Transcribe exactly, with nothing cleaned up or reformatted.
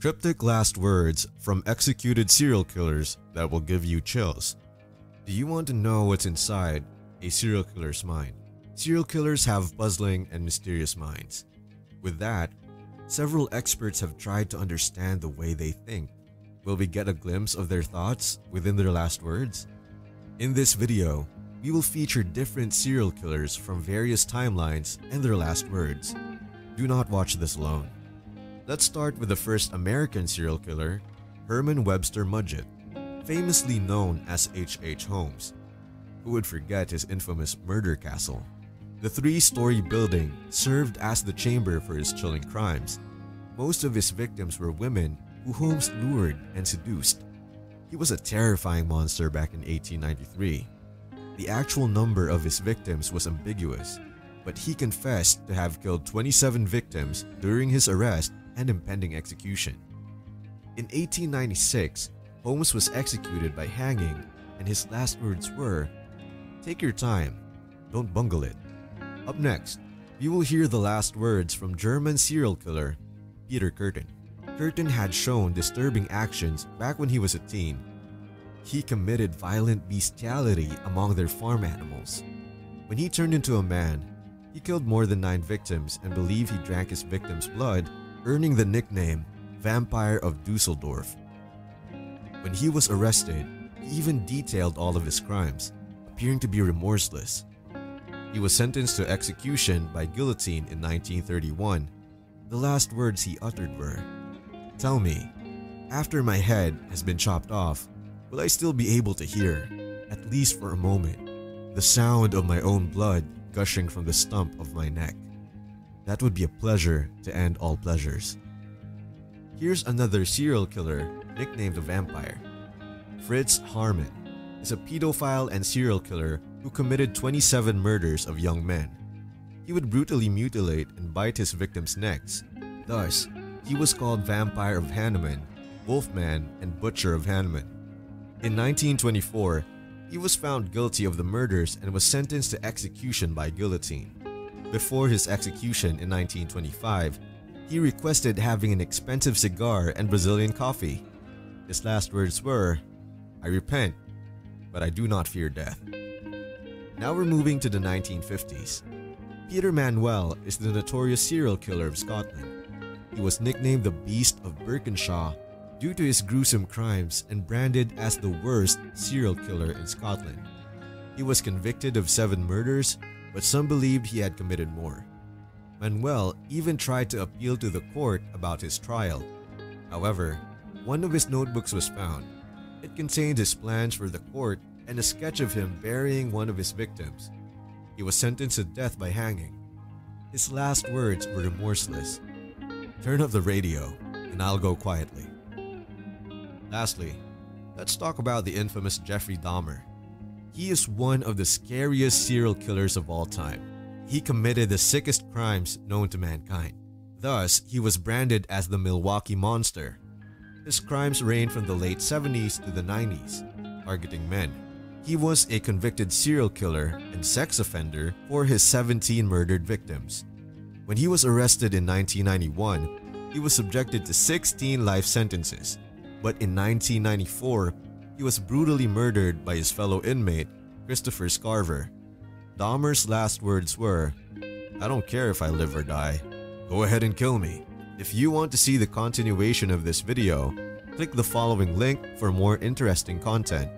Cryptic last words from executed serial killers that will give you chills. Do you want to know what's inside a serial killer's mind? Serial killers have puzzling and mysterious minds. With that, several experts have tried to understand the way they think. Will we get a glimpse of their thoughts within their last words? In this video, we will feature different serial killers from various timelines and their last words. Do not watch this alone. Let's start with the first American serial killer, Herman Webster Mudgett, famously known as H H Holmes. Who would forget his infamous murder castle? The three-story building served as the chamber for his chilling crimes. Most of his victims were women who Holmes lured and seduced. He was a terrifying monster back in eighteen ninety-three. The actual number of his victims was ambiguous, but he confessed to have killed twenty-seven victims during his arrest and impending execution. In eighteen ninety-six, Holmes was executed by hanging, and his last words were, "Take your time, don't bungle it." Up next, you will hear the last words from German serial killer Peter Kürten. Kürten had shown disturbing actions back when he was a teen. He committed violent bestiality among their farm animals. When he turned into a man, he killed more than nine victims and believed he drank his victims' blood, earning the nickname Vampire of Dusseldorf. When he was arrested, he even detailed all of his crimes, appearing to be remorseless. He was sentenced to execution by guillotine in nineteen thirty-one. The last words he uttered were, "Tell me, after my head has been chopped off, will I still be able to hear, at least for a moment, the sound of my own blood gushing from the stump of my neck? That would be a pleasure to end all pleasures." Here's another serial killer nicknamed the Vampire. Fritz Haarmann is a pedophile and serial killer who committed twenty-seven murders of young men. He would brutally mutilate and bite his victims' necks. Thus, he was called Vampire of Hanover, Wolfman, and Butcher of Hanover. In nineteen twenty-four, he was found guilty of the murders and was sentenced to execution by guillotine. Before his execution in nineteen twenty-five, he requested having an expensive cigar and Brazilian coffee. His last words were, "I repent, but I do not fear death." Now we're moving to the nineteen fifties. Peter Manuel is the notorious serial killer of Scotland. He was nicknamed the Beast of Birkinshaw due to his gruesome crimes and branded as the worst serial killer in Scotland. He was convicted of seven murders, but some believed he had committed more. Manuel even tried to appeal to the court about his trial. However, one of his notebooks was found. It contained his plans for the court and a sketch of him burying one of his victims. He was sentenced to death by hanging. His last words were remorseless. "Turn off the radio, and I'll go quietly." Lastly, let's talk about the infamous Jeffrey Dahmer. He is one of the scariest serial killers of all time. He committed the sickest crimes known to mankind. Thus, he was branded as the Milwaukee Monster. His crimes reigned from the late seventies to the nineties, targeting men. He was a convicted serial killer and sex offender for his seventeen murdered victims. When he was arrested in nineteen ninety-one, he was subjected to sixteen life sentences. But in nineteen ninety-four, he was brutally murdered by his fellow inmate, Christopher Scarver. Dahmer's last words were, "I don't care if I live or die. Go ahead and kill me." If you want to see the continuation of this video, click the following link for more interesting content.